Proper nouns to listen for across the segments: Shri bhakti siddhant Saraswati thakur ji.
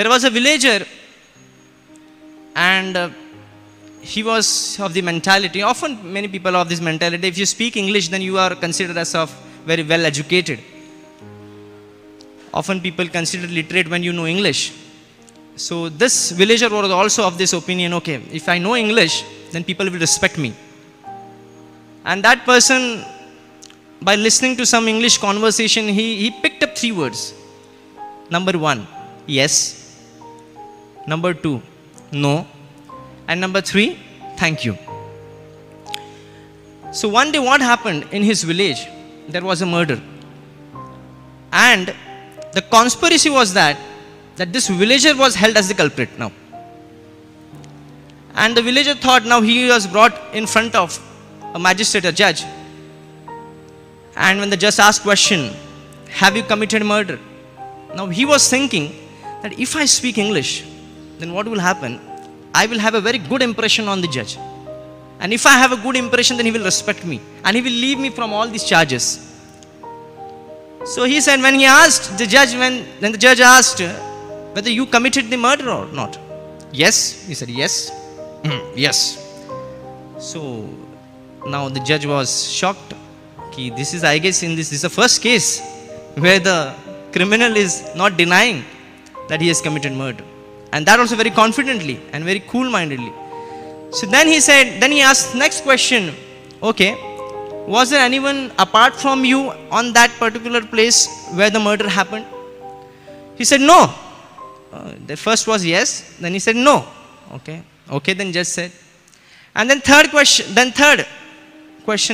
There was a villager, and he was of the mentality, often many people are of this mentality, if you speak English then you are considered as of very well educated. Often people consider literate when you know English. So this villager was also of this opinion, okay, if I know English then people will respect me. And that person, by listening to some English conversation, he picked up three words. Number one, yes. Number two, no. And number three, thank you. So one day what happened in his village? There was a murder. And the conspiracy was that this villager was held as the culprit now. And the villager thought now he was brought in front of a magistrate, a judge. And when the judge asked question, have you committed murder? Now he was thinking that if I speak English, then what will happen? I will have a very good impression on the judge. And if I have a good impression, then he will respect me. And he will leave me from all these charges. So he said, when he asked the judge, when the judge asked whether you committed the murder or not. Yes, he said, yes. Yes. So now the judge was shocked. This is, I guess, this is the first case where the criminal is not denying that he has committed murder. And that also very confidently and very cool-mindedly. So then he said, then he asked next question, okay, was there anyone apart from you on that particular place where the murder happened? He said, no. The first was yes, then he said, no. Okay, then judge said. And then third question,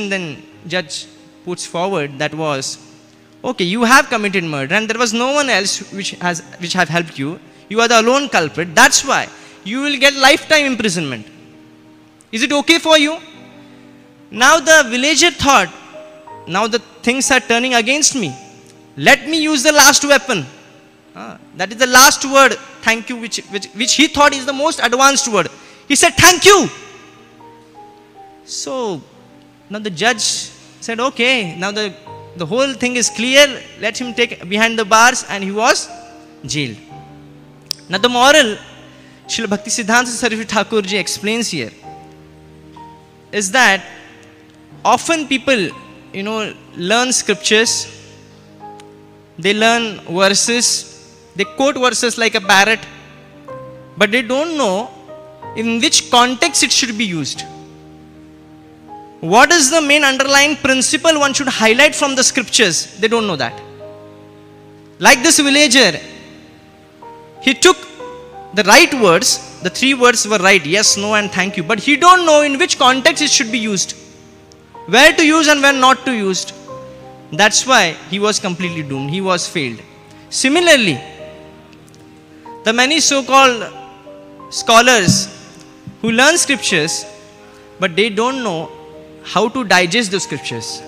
then judge puts forward, that was, okay, you have committed murder and there was no one else which have helped you. You are the alone culprit. That's why you will get lifetime imprisonment. Is it okay for you? Now the villager thought, now the things are turning against me. Let me use the last weapon. That is the last word, thank you, which he thought is the most advanced word. He said, thank you. So now the judge said, okay, now the whole thing is clear. Let him take behind the bars, and he was jailed. Now the moral, Shri Bhakti Siddhant Saraswati Thakur ji explains here, is that often people, learn scriptures, they learn verses, they quote verses like a parrot, but they don't know in which context it should be used. What is the main underlying principle one should highlight from the scriptures? They don't know that. Like this villager, he took the right words, the three words were right, yes, no and thank you, but he don't know in which context it should be used, where to use and when not to use. That's why he was completely doomed, he was failed. Similarly, the many so-called scholars who learn scriptures, but they don't know how to digest the scriptures.